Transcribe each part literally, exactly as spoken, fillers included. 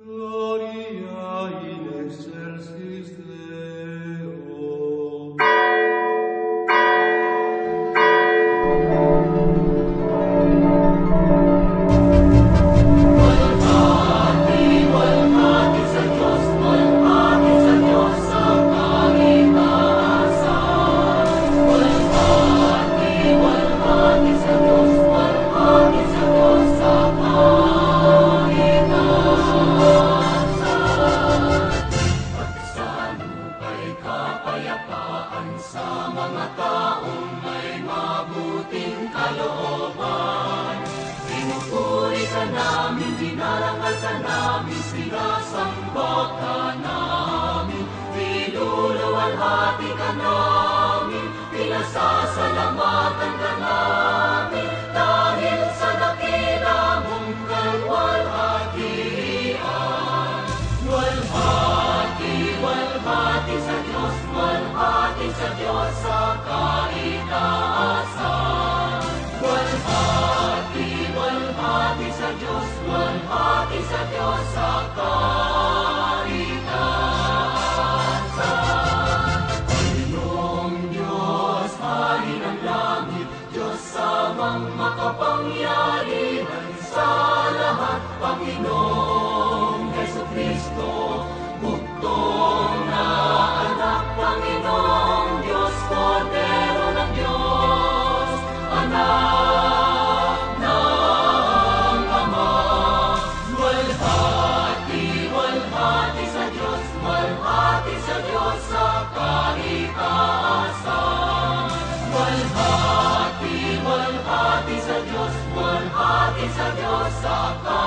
Gloria in excelsis Deo. Luwalhati, luwalhati sa Diyos, luwalhati sa Diyos ang kalikasan. Luwalhati, luwalhati sa Diyos, luwalhati sa Diyos ang kalikasan. Sa mga taong may mabuting kalooban, pinupuri ka namin, dinarangal ka namin, sinasamba ka namin, pinuluwalhati ka namin, pinasasalamatan ka namin, dahil sa dakila mong kalwalhatian. Walhati, walhati sa Diyos, walhati sa Diyos sa kaitaasan. Luwalhati, luwalhati sa Diyos, luwalhati sa Diyos sa kaitaasan. Panginoong Diyos, hari ng langit, Diyos samang makapangyarihan sa lahat, Panginoong Heso Kristo, buktong na anak, Panginoon sa Diyos sa kaitaasan. Luwalhati sa Diyos, luwalhati sa Diyos sa kaitaasan. Luwalhati, luwalhati sa Diyos, luwalhati sa Diyos sa kaitaasan.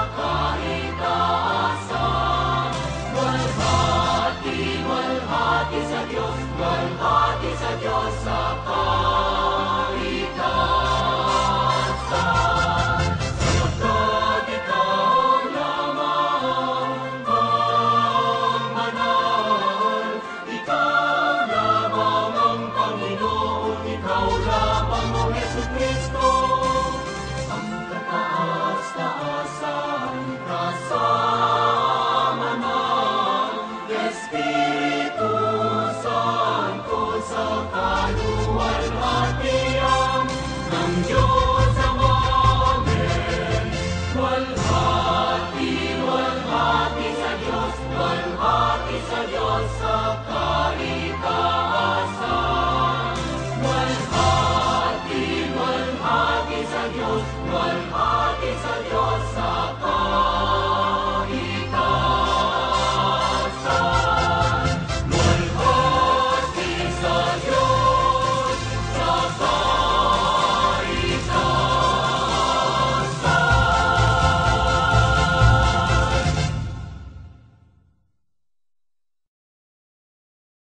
Cristo, ang kataas-taasan. Luwalhati, luwalhati sa Diyos, luwalhati sa Diyos sa kaligtasan. Luwalhati, luwalhati sa Diyos, luwalhati.